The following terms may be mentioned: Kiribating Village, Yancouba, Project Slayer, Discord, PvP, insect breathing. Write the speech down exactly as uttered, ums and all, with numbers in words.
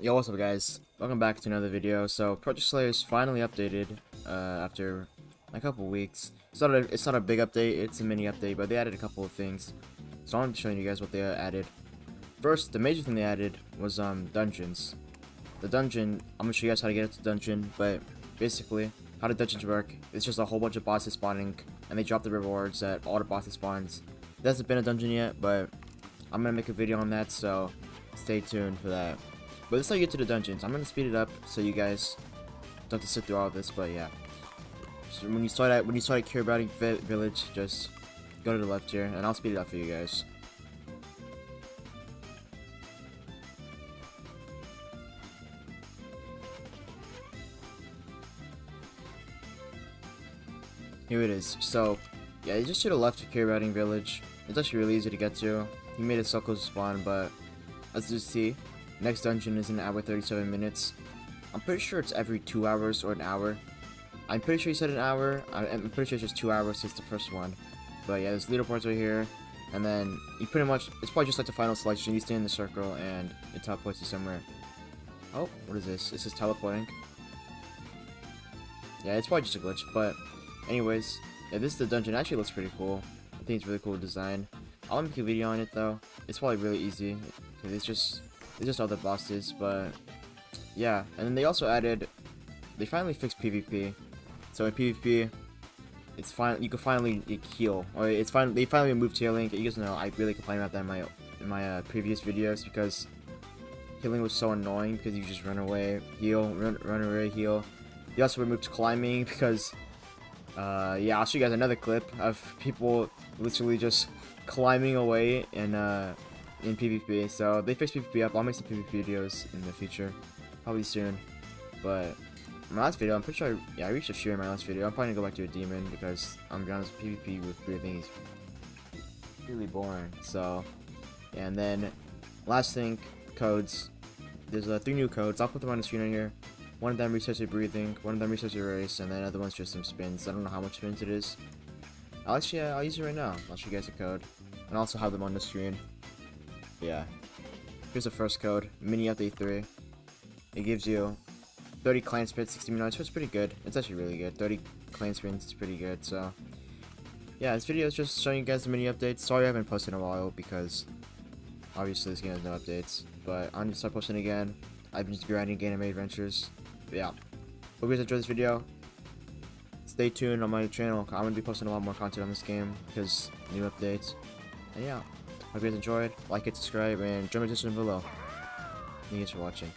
Yo, what's up guys? Welcome back to another video. So Project Slayer is finally updated uh, after a couple weeks. It's not a, it's not a big update, it's a mini update, but they added a couple of things. So I'm showing you guys what they added. First, the major thing they added was um, dungeons. The dungeon, I'm gonna show you guys how to get into the dungeon, but basically, how do dungeons work? It's just a whole bunch of bosses spawning, and they drop the rewards at all the bosses spawns. There hasn't been a dungeon yet, but I'm gonna make a video on that, so stay tuned for that. But this is how you get to the dungeons. I'm gonna speed it up so you guys don't have to sit through all this, but yeah. So when you start at when you start at Kiribating Village, just go to the left here, and I'll speed it up for you guys. Here it is. So, yeah, you just should have left Kiribating Village. It's actually really easy to get to. You made it so close to spawn, but as you see, next dungeon is an hour thirty-seven minutes. I'm pretty sure it's every two hours or an hour. I'm pretty sure you said an hour. I'm pretty sure it's just two hours since the first one. But yeah, there's leaderboards right here, and then you pretty much it's probably just like the final selection. You stay in the circle, and it teleports you somewhere. Oh, what is this? This is teleporting. Yeah, it's probably just a glitch, but. Anyways, yeah, this is the dungeon. It actually looks pretty cool. I think it's really cool design. I'll make a video on it though. It's probably really easy because it's just it's just all the bosses. But yeah, and then they also added they finally fixed PvP. So in PvP, it's fine. You can finally heal, or it's fine. They finally removed healing. You guys know I really complained about that in my in my uh, previous videos because healing was so annoying because you just run away, heal, run, run away, heal. They also removed climbing because. Uh, yeah, I'll show you guys another clip of people literally just climbing away in, uh, in PvP. So, they fixed PvP up. I'll make some PvP videos in the future. Probably soon. But, my last video, I'm pretty sure I, yeah, I reached a few in my last video. I'm probably gonna go back to a demon because, I'm gonna be honest, PvP with breathing is really boring. So, and then, last thing, codes. There's uh, three new codes. I'll put them on the screen right here. One of them resets your breathing, one of them resets your race, and then the other one's just some spins. I don't know how much spins it is. I'll actually, uh, I'll use it right now. I'll show you guys the code. And I'll also have them on the screen. Yeah. Here's the first code, Mini Update three. It gives you thirty clan spins, sixty minutes, so it's pretty good. It's actually really good. thirty clan spins is pretty good, so. Yeah, this video is just showing you guys the mini updates. Sorry I haven't posted in a while because obviously this game has no updates. But I'm gonna start posting again. I've been just grinding Game Made Adventures. Yeah, hope you guys enjoyed this video. Stay tuned on my channel. I'm gonna be posting a lot more content on this game because new updates. And yeah, hope you guys enjoyed. Like it, subscribe, and join my Discord below. Thank you guys for watching.